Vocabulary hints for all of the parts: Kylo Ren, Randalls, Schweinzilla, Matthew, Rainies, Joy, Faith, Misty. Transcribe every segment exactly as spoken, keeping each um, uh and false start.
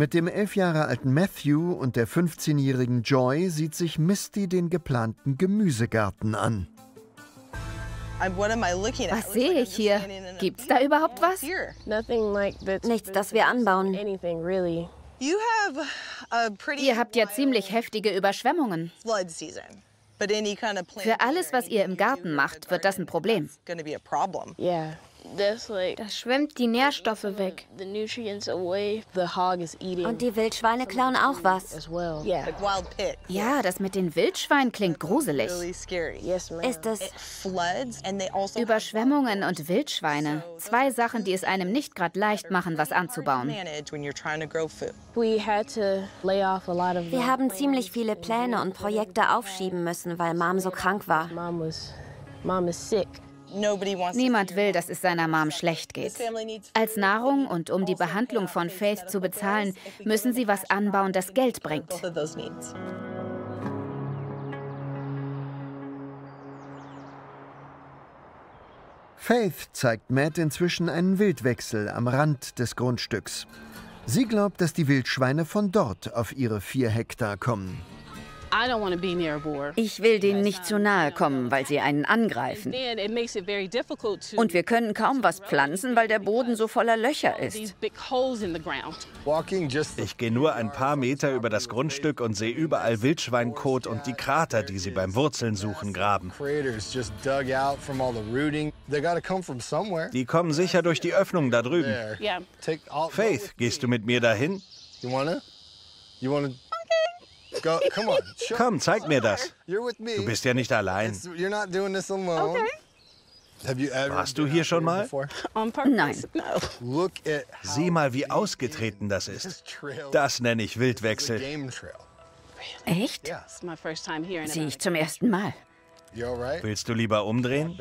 Mit dem elf Jahre alten Matthew und der fünfzehnjährigen Joy sieht sich Misty den geplanten Gemüsegarten an. Was sehe ich hier? Gibt's da überhaupt was? Nichts, das wir anbauen. Ihr habt ja ziemlich heftige Überschwemmungen. Für alles, was ihr im Garten macht, wird das ein Problem. Das schwemmt die Nährstoffe weg. Und die Wildschweine klauen auch was. Ja, das mit den Wildschweinen klingt gruselig. Ist es? Überschwemmungen und Wildschweine. Zwei Sachen, die es einem nicht gerade leicht machen, was anzubauen. Wir haben ziemlich viele Pläne und Projekte aufschieben müssen, weil Mom so krank war. Mom ist sick. Niemand will, dass es seiner Mom schlecht geht. Als Nahrung und um die Behandlung von Faith zu bezahlen, müssen sie was anbauen, das Geld bringt. Faith zeigt Matt inzwischen einen Wildwechsel am Rand des Grundstücks. Sie glaubt, dass die Wildschweine von dort auf ihre vier Hektar kommen. Ich will denen nicht zu nahe kommen, weil sie einen angreifen. Und wir können kaum was pflanzen, weil der Boden so voller Löcher ist. Ich gehe nur ein paar Meter über das Grundstück und sehe überall Wildschweinkot und die Krater, die sie beim Wurzeln suchen, graben. Die kommen sicher durch die Öffnung da drüben. Faith, gehst du mit mir dahin? Komm, zeig mir das. Du bist ja nicht allein. Warst du hier schon mal? Nein. Sieh mal, wie ausgetreten das ist. Das nenne ich Wildwechsel. Echt? Sehe ich zum ersten Mal. Willst du lieber umdrehen?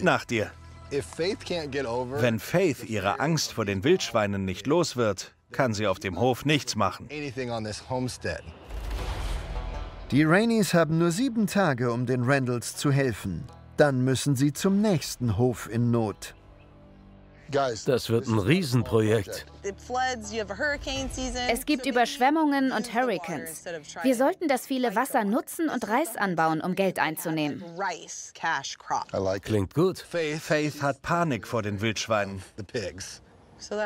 Nach dir. Wenn Faith ihre Angst vor den Wildschweinen nicht los wird, kann sie auf dem Hof nichts machen. Die Rainies haben nur sieben Tage, um den Randalls zu helfen. Dann müssen sie zum nächsten Hof in Not. Das wird ein Riesenprojekt. Es gibt Überschwemmungen und Hurricanes. Wir sollten das viele Wasser nutzen und Reis anbauen, um Geld einzunehmen. Klingt gut. Faith hat Panik vor den Wildschweinen.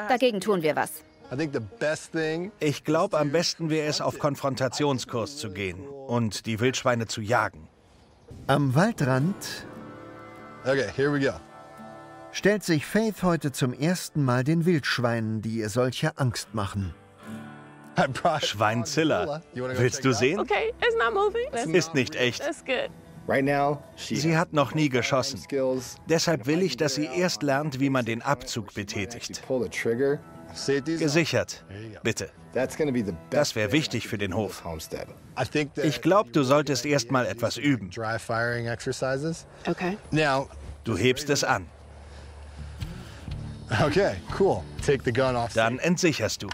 Dagegen tun wir was. Ich glaube, am besten wäre es, auf Konfrontationskurs zu gehen und die Wildschweine zu jagen. Am Waldrand okay, here we go. stellt sich Faith heute zum ersten Mal den Wildschweinen, die ihr solche Angst machen. Schweinzilla. Willst du sehen? Okay, it's not moving. Ist nicht echt. That's good. Sie hat noch nie geschossen. Deshalb will ich, dass sie erst lernt, wie man den Abzug betätigt. Gesichert. Bitte. Das wäre wichtig für den Hof. Ich glaube, du solltest erst mal etwas üben. Okay. Du hebst es an. Okay, cool. Dann entsicherst du.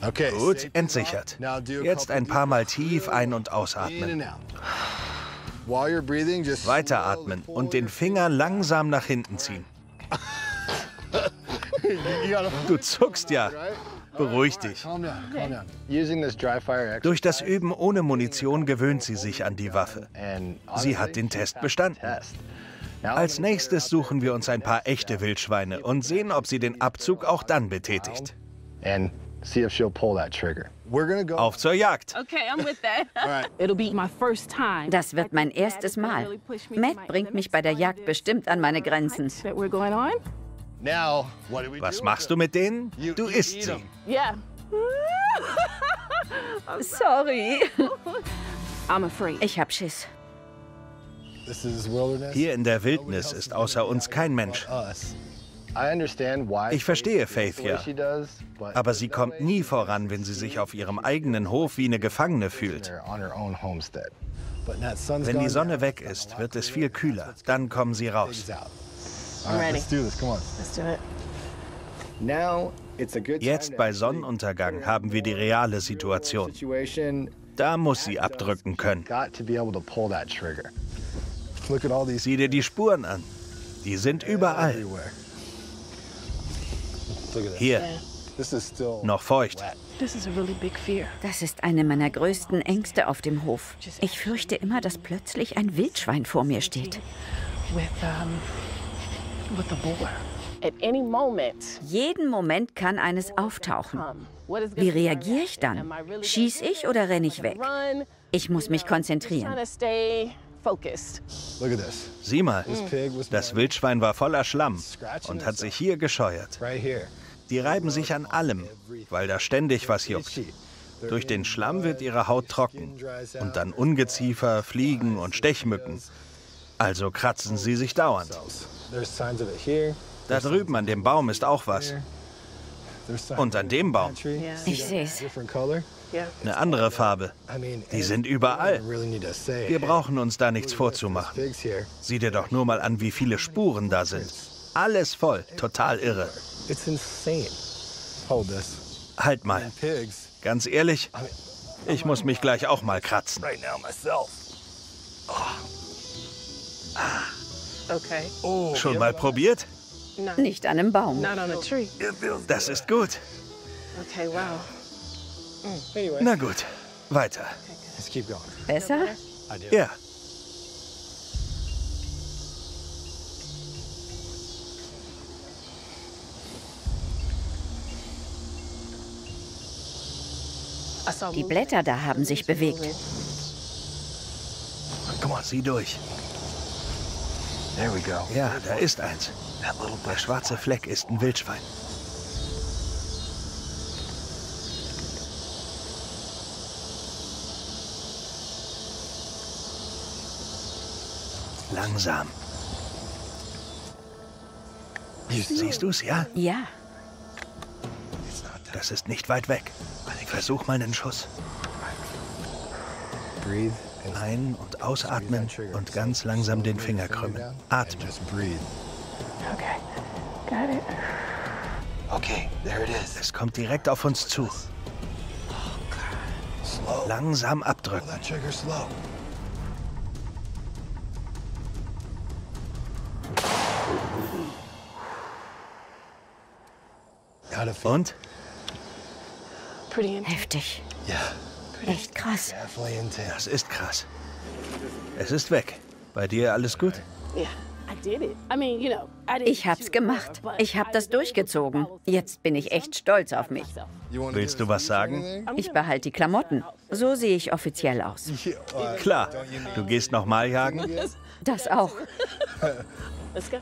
Okay. Gut, entsichert. Jetzt ein paar Mal tief ein- und ausatmen. Weiteratmen und den Finger langsam nach hinten ziehen. Du zuckst ja. Beruhig dich. Durch das Üben ohne Munition gewöhnt sie sich an die Waffe. Sie hat den Test bestanden. Als nächstes suchen wir uns ein paar echte Wildschweine und sehen, ob sie den Abzug auch dann betätigt. Auf zur Jagd. Das wird mein erstes Mal. Matt bringt mich bei der Jagd bestimmt an meine Grenzen. Was machst du mit denen? Du isst sie. Sorry. Ich hab Schiss. Hier in der Wildnis ist außer uns kein Mensch. Ich verstehe Faith ja, aber sie kommt nie voran, wenn sie sich auf ihrem eigenen Hof wie eine Gefangene fühlt. Wenn die Sonne weg ist, wird es viel kühler. Dann kommen sie raus. Jetzt bei Sonnenuntergang haben wir die reale Situation. Da muss sie abdrücken können. Sieh dir die Spuren an. Die sind überall. Hier, noch feucht. Das ist eine meiner größten Ängste auf dem Hof. Ich fürchte immer, dass plötzlich ein Wildschwein vor mir steht. Jeden Moment kann eines auftauchen. Wie reagiere ich dann? Schieße ich oder renne ich weg? Ich muss mich konzentrieren. Sieh mal, das Wildschwein war voller Schlamm und hat sich hier gescheuert. Die reiben sich an allem, weil da ständig was juckt. Durch den Schlamm wird ihre Haut trocken und dann Ungeziefer, Fliegen und Stechmücken. Also kratzen sie sich dauernd. Da drüben an dem Baum ist auch was. Und an dem Baum. Ich sehe es. Eine andere Farbe. Die sind überall. Wir brauchen uns da nichts vorzumachen. Sieh dir doch nur mal an, wie viele Spuren da sind. Alles voll. Total irre. Halt mal. Ganz ehrlich, ich muss mich gleich auch mal kratzen. Schon mal probiert? Nicht an einem Baum. Das ist gut. Na gut, weiter. Besser? Ja. Die Blätter da haben sich bewegt. Komm, sieh durch. Ja, da ist eins. Der schwarze Fleck ist ein Wildschwein. Langsam. Siehst du's, ja? Ja. Das ist nicht weit weg. Versuch mal einen Schuss. Ein- und ausatmen und ganz langsam den Finger krümmen. Atmen. Okay, es kommt direkt auf uns zu. Langsam abdrücken. Und? Heftig. Ja. Echt krass. Das ist krass. Es ist weg. Bei dir alles gut? Ich hab's gemacht. Ich hab das durchgezogen. Jetzt bin ich echt stolz auf mich. Willst du was sagen? Ich behalte die Klamotten. So sehe ich offiziell aus. Klar. Du gehst nochmal jagen? Das auch.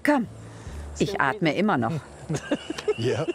Komm. Ich atme immer noch. Ja.